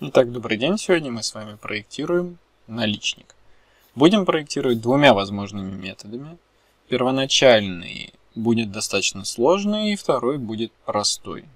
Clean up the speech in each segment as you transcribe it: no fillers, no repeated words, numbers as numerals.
Итак, добрый день. Сегодня мы с вами проектируем наличник. Будем проектировать двумя возможными методами. Первоначальный будет достаточно сложный, и второй будет простой.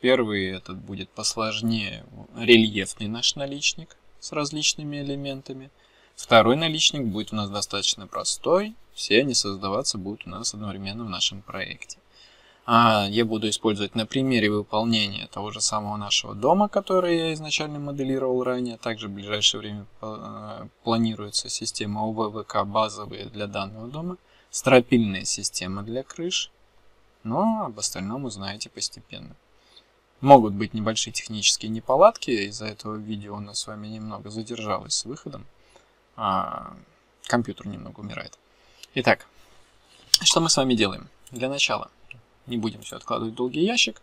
Первый этот будет посложнее, рельефный наш наличник с различными элементами. Второй наличник будет у нас достаточно простой, все они создаваться будут у нас одновременно в нашем проекте. Я буду использовать на примере выполнения того же самого нашего дома, который я изначально моделировал ранее. Также в ближайшее время планируется система ОВВК базовые для данного дома, стропильная система для крыш, но об остальном узнаете постепенно. Могут быть небольшие технические неполадки, из-за этого видео у нас с вами немного задержалось с выходом, компьютер немного умирает. Итак, что мы с вами делаем? Для начала, не будем все откладывать в долгий ящик,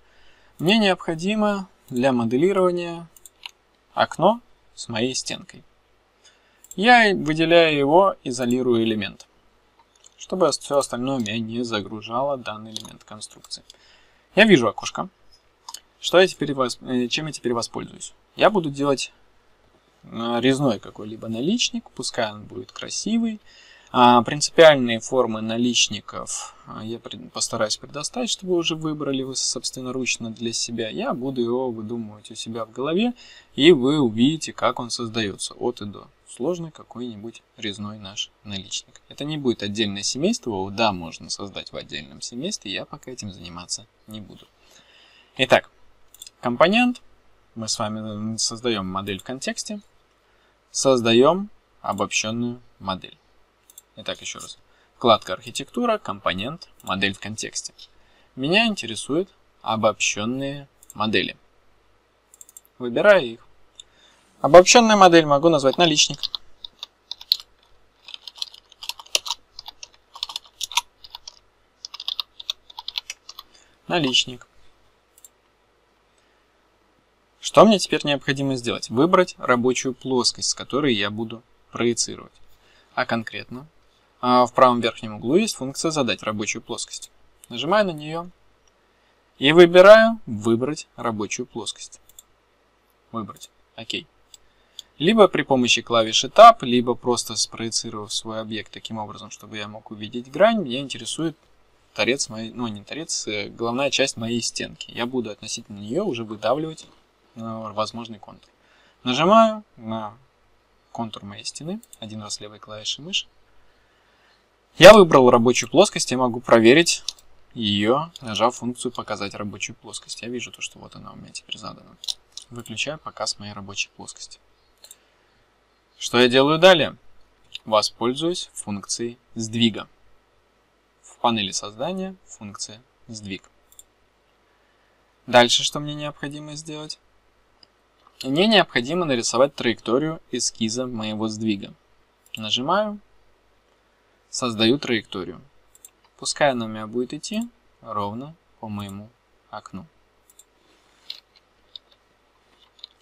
мне необходимо для моделирования окно с моей стенкой. Я выделяю его, изолирую элемент, чтобы все остальное меня не загружало данный элемент конструкции. Я вижу окошко. Чем я теперь воспользуюсь? Я буду делать резной какой-либо наличник, пускай он будет красивый. Принципиальные формы наличников я постараюсь предоставить, чтобы вы уже выбрали вы собственноручно для себя. Я буду его выдумывать у себя в голове, и вы увидите, как он создается от и до. Сложный какой-нибудь резной наш наличник. Это не будет отдельное семейство, его, да, можно создать в отдельном семействе, я пока этим заниматься не буду. Итак, компонент. Мы с вами создаем модель в контексте. Создаем обобщенную модель. Итак, еще раз. Вкладка «Архитектура», компонент, модель в контексте. Меня интересуют обобщенные модели. Выбираю их. Обобщенную модель могу назвать наличник. Наличник. Что мне теперь необходимо сделать? Выбрать рабочую плоскость, с которой я буду проецировать. А конкретно... в правом верхнем углу есть функция «Задать рабочую плоскость». Нажимаю на нее и выбираю «Выбрать рабочую плоскость». Выбрать. Окей. Либо при помощи клавиши Tab, либо просто спроецировав свой объект таким образом, чтобы я мог увидеть грань, меня интересует торец моей, головная часть моей стенки. Я буду относительно нее уже выдавливать возможный контур. Нажимаю на контур моей стены один раз левой клавишей мыши. Я выбрал рабочую плоскость, я могу проверить ее, нажав функцию «Показать рабочую плоскость». Я вижу то, что вот она у меня теперь задана. Выключаю показ моей рабочей плоскости. Что я делаю далее? Воспользуюсь функцией «Сдвига». В панели создания функция «Сдвиг». Дальше что мне необходимо сделать? Мне необходимо нарисовать траекторию эскиза моего сдвига. Нажимаю. Создаю траекторию. Пускай она у меня будет идти ровно по моему окну.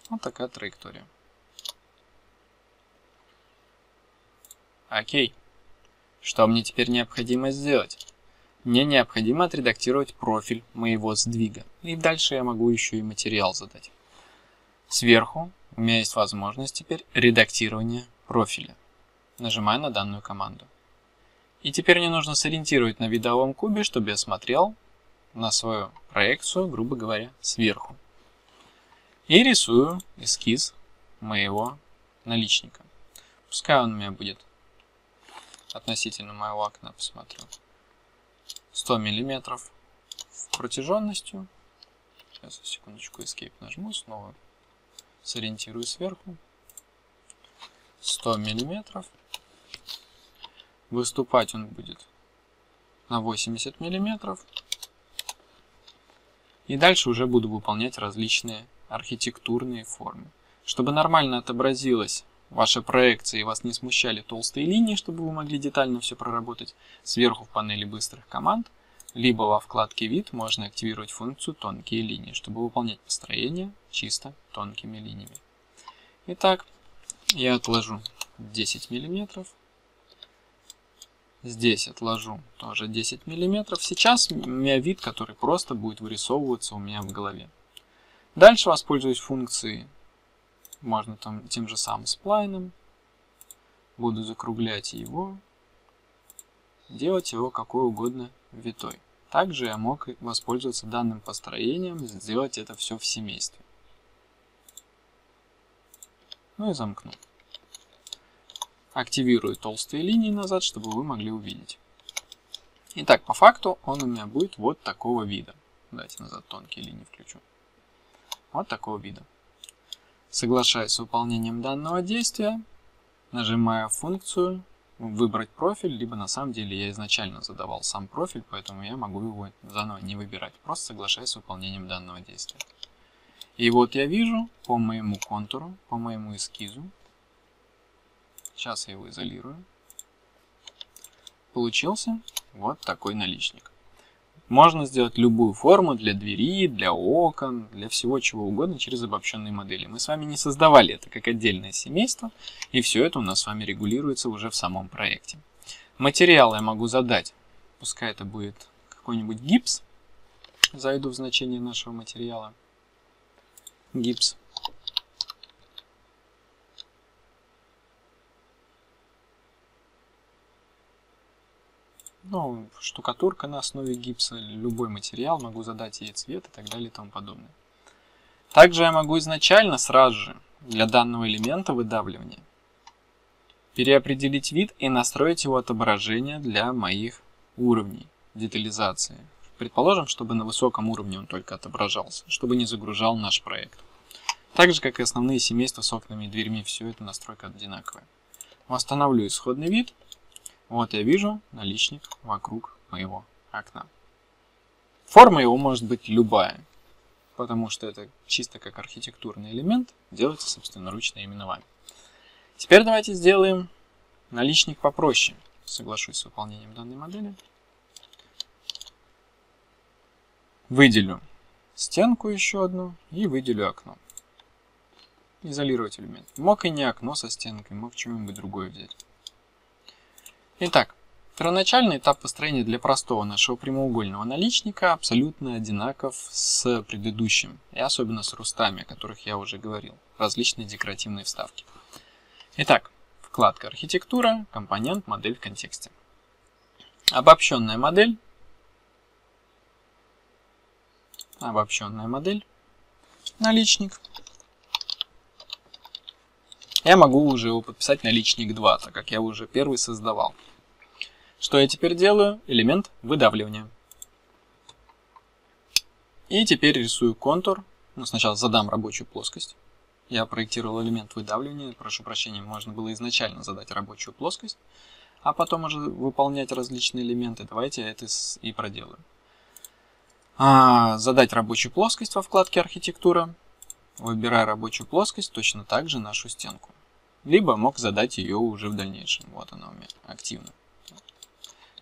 Вот такая траектория. Окей. Что мне теперь необходимо сделать? Мне необходимо отредактировать профиль моего сдвига. И дальше я могу еще и материал задать. Сверху у меня есть возможность теперь редактирования профиля. Нажимаю на данную команду. И теперь мне нужно сориентировать на видовом кубе, чтобы я смотрел на свою проекцию, грубо говоря, сверху. И рисую эскиз моего наличника. Пускай он у меня будет относительно моего окна, посмотрю. 100 мм протяженностью. Сейчас, секундочку, Escape нажму, снова сориентирую сверху. 100 мм. Выступать он будет на 80 мм. И дальше уже буду выполнять различные архитектурные формы. Чтобы нормально отобразилась ваша проекция и вас не смущали толстые линии, чтобы вы могли детально все проработать, сверху в панели быстрых команд, либо во вкладке «Вид» можно активировать функцию «Тонкие линии», чтобы выполнять построение чисто тонкими линиями. Итак, я отложу 10 мм. Здесь отложу тоже 10 мм. Сейчас у меня вид, который просто будет вырисовываться у меня в голове. Дальше воспользуюсь функцией Можно там тем же самым сплайном. Буду закруглять его. Делать его какой угодно витой. Также я мог воспользоваться данным построением, сделать это все в семействе. Ну и замкну. Активирую толстые линии назад, чтобы вы могли увидеть. Итак, по факту он у меня будет вот такого вида. Давайте назад тонкие линии включу. Вот такого вида. Соглашаюсь с выполнением данного действия. Нажимаю функцию «Выбрать профиль», либо на самом деле я изначально задавал сам профиль, поэтому я могу его заново не выбирать. Просто соглашаюсь с выполнением данного действия. И вот я вижу по моему контуру, по моему эскизу. Сейчас я его изолирую. Получился вот такой наличник. Можно сделать любую форму для двери, для окон, для всего чего угодно через обобщенные модели. Мы с вами не создавали это как отдельное семейство, и все это у нас с вами регулируется уже в самом проекте. Материал я могу задать, пускай это будет какой-нибудь гипс. Зайду в значение нашего материала. Гипс. Ну, штукатурка на основе гипса, любой материал, могу задать ей цвет и так далее и тому подобное. Также я могу изначально сразу же для данного элемента выдавливания переопределить вид и настроить его отображение для моих уровней детализации. Предположим, чтобы на высоком уровне он только отображался, чтобы не загружал наш проект. Так же, как и основные семейства с окнами и дверьми, все это настройка одинаковая. Восстановлю исходный вид. Вот я вижу наличник вокруг моего окна. Форма его может быть любая, потому что это чисто как архитектурный элемент, делается собственноручно именно вами. Теперь давайте сделаем наличник попроще. Соглашусь с выполнением данной модели. Выделю стенку еще одну и выделю окно. Изолировать элемент. Мог и не окно со стенкой, мог чего-нибудь другое взять. Итак, первоначальный этап построения для простого нашего прямоугольного наличника абсолютно одинаков с предыдущим, и особенно с рустами, о которых я уже говорил, различные декоративные вставки. Итак, вкладка «Архитектура», «Компонент», «Модель в контексте». Обобщенная модель. Обобщенная модель. Наличник. Я могу уже его подписать наличник 2, так как я уже первый создавал. Что я теперь делаю? Элемент выдавливания. И теперь рисую контур. Ну, сначала задам рабочую плоскость. Я проектировал элемент выдавливания. Прошу прощения, можно было изначально задать рабочую плоскость, а потом уже выполнять различные элементы. Давайте я это и проделаю. Задать рабочую плоскость во вкладке «Архитектура». Выбираю рабочую плоскость, точно так же нашу стенку. Либо мог задать ее уже в дальнейшем. Вот она у меня активна.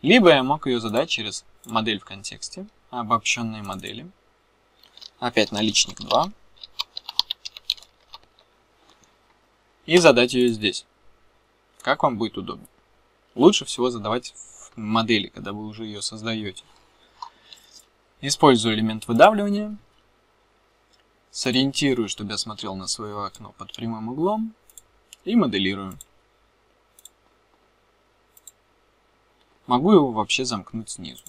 Либо я мог ее задать через модель в контексте, обобщенные модели. Опять наличник 2. И задать ее здесь. Как вам будет удобно. Лучше всего задавать в модели, когда вы уже ее создаете. Использую элемент выдавливания. Сориентирую, чтобы я смотрел на свое окно под прямым углом. И моделирую. Могу его вообще замкнуть снизу.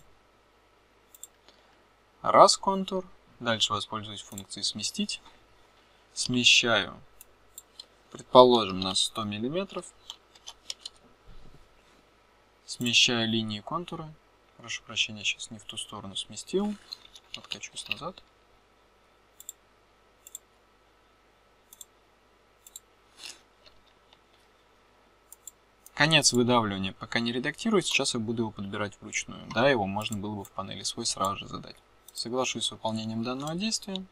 Раз контур. Дальше воспользуюсь функцией «Сместить». Смещаю, предположим, на 100 мм. Смещаю линии контура. Прошу прощения, сейчас не в ту сторону сместил. Откачусь назад. Конец выдавливания пока не редактирую, сейчас я буду его подбирать вручную. Да, его можно было бы в панели свой сразу же задать. Соглашусь с выполнением данного действия.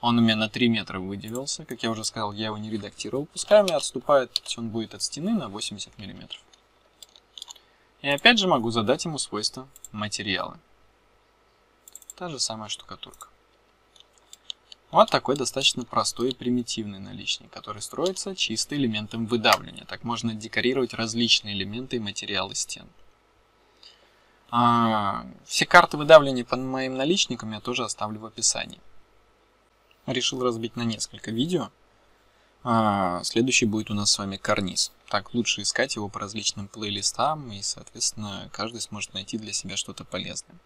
Он у меня на 3 метра выделился. Как я уже сказал, я его не редактировал. Пускай у меня отступает, он будет от стены на 80 мм. И опять же могу задать ему свойства материала. Та же самая штукатурка. Вот такой достаточно простой и примитивный наличник, который строится чисто элементом выдавливания. Так можно декорировать различные элементы и материалы стен. Все карты выдавливания под моим наличником я тоже оставлю в описании. Решил разбить на несколько видео. Следующий будет у нас с вами карниз. Так лучше искать его по различным плейлистам, и, соответственно, каждый сможет найти для себя что-то полезное.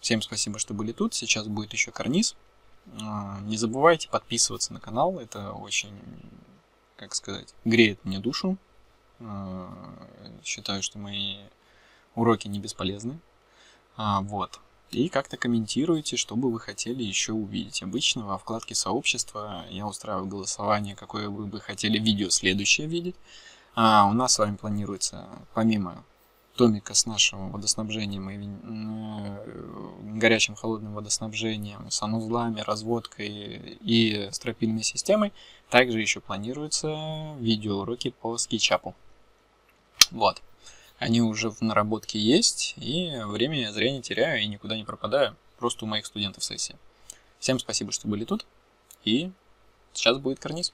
Всем спасибо, что были тут. Сейчас будет еще карниз. Не забывайте подписываться на канал. Это очень, как сказать, греет мне душу. Считаю, что мои уроки не бесполезны. Вот. И как-то комментируйте, что бы вы хотели еще увидеть. Обычно во вкладке «Сообщество» я устраиваю голосование, какое вы бы хотели видео следующее видеть. У нас с вами планируется, помимо томика с нашим водоснабжением и горячим холодным водоснабжением, санузлами, разводкой и стропильной системой, также еще планируются видеоуроки по SKETCHUP. Вот. Они уже в наработке есть, и время я зря не теряю и никуда не пропадаю. Просто у моих студентов сессия. Всем спасибо, что были тут, и сейчас будет карниз.